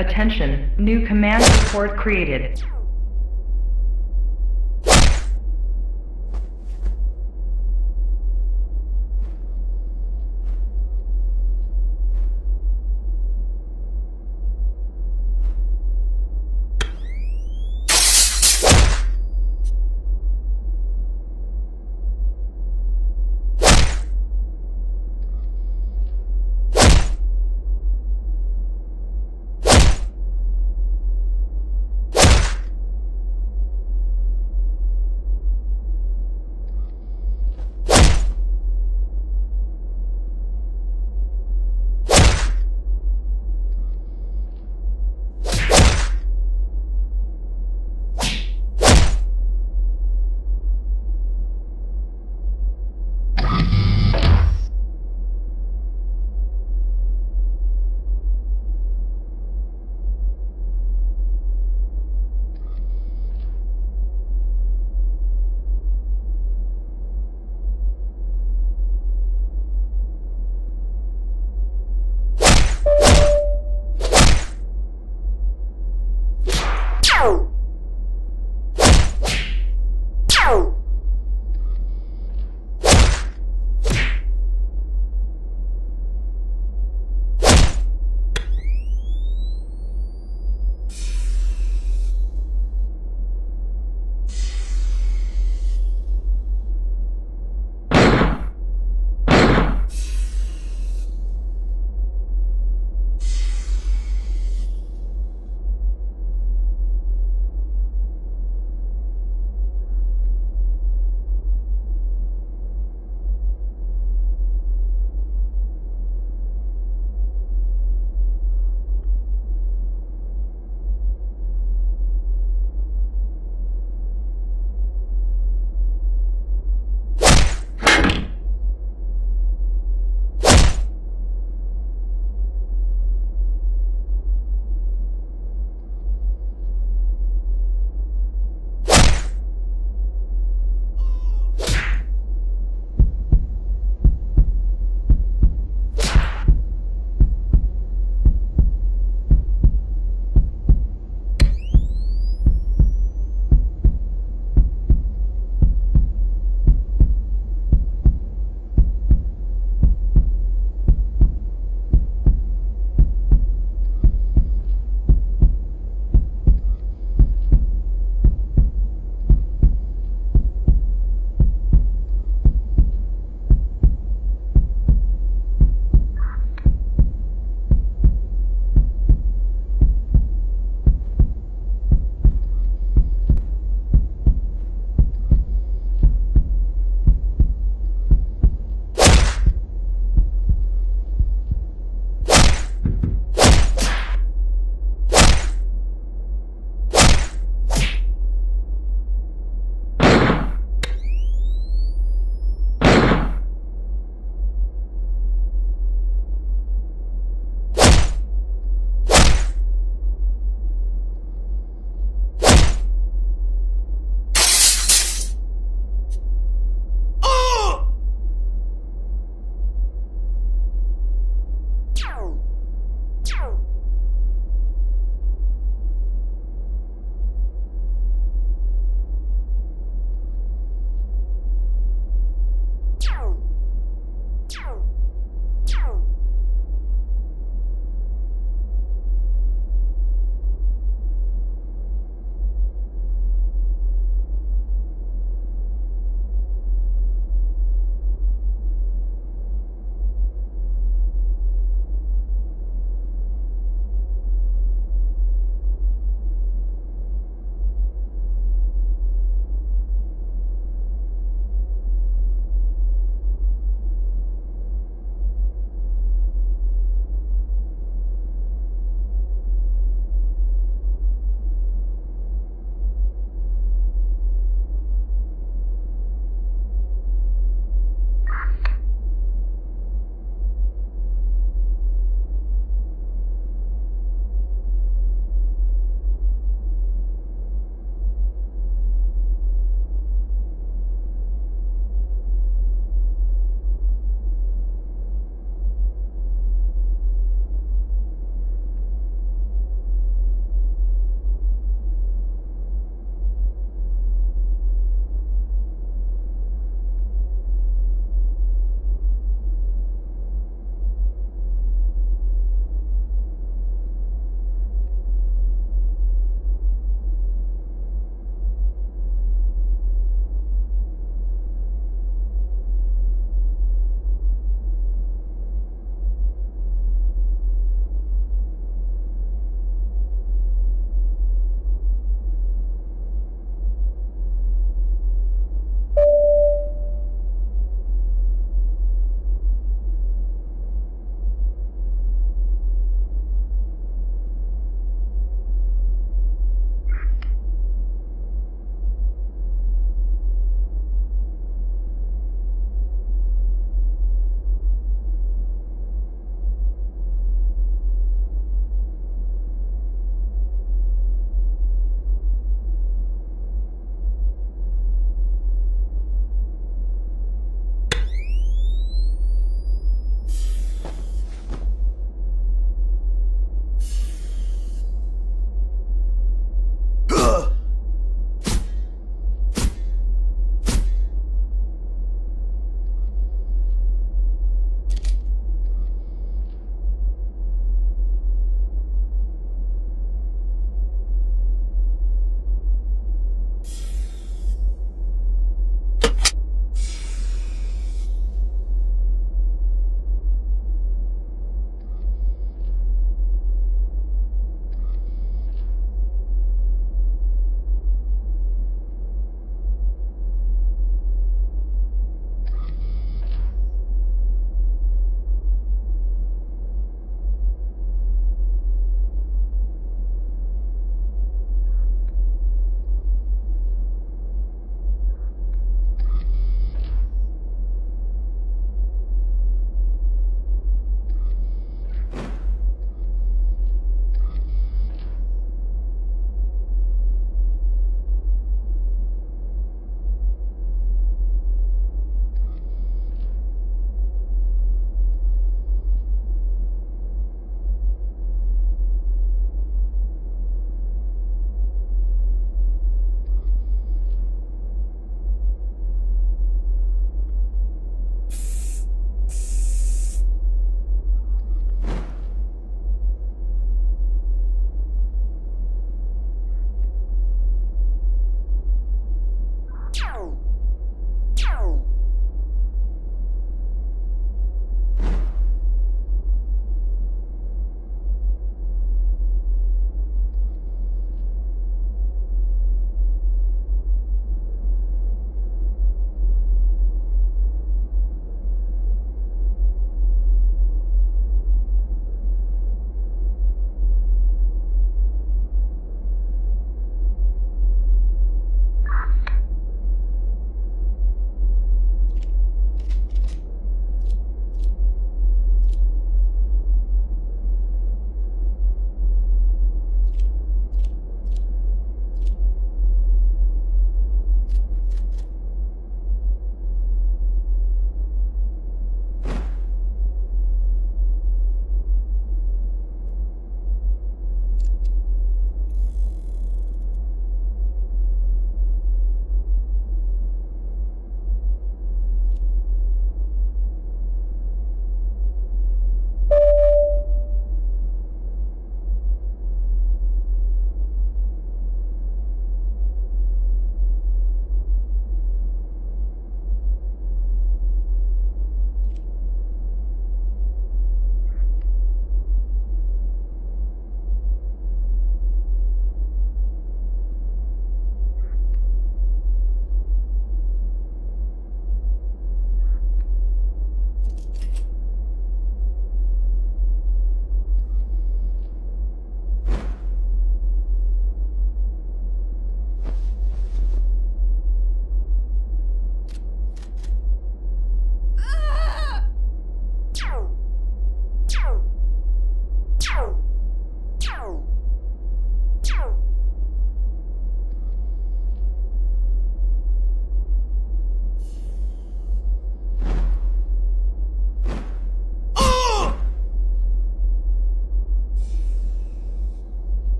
Attention, new command support created.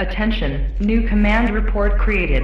Attention, new command report created.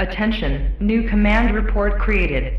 Attention, new command report created.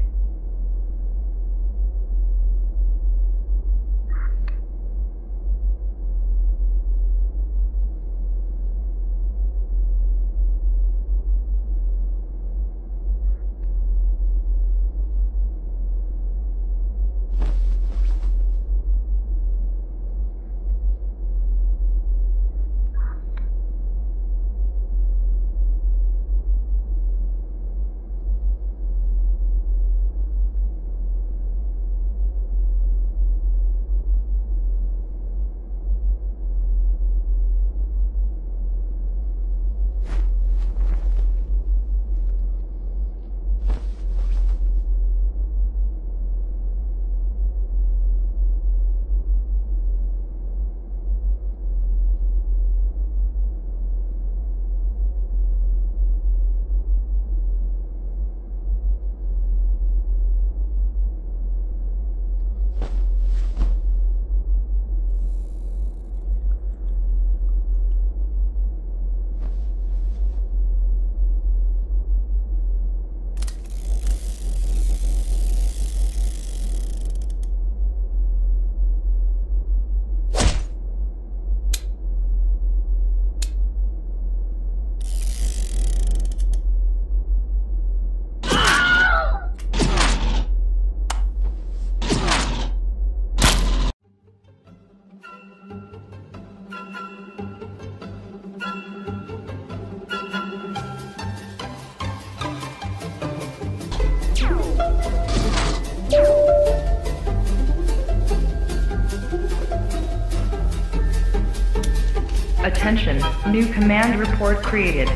Attention, new command report created.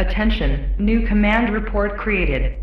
Attention, new command report created.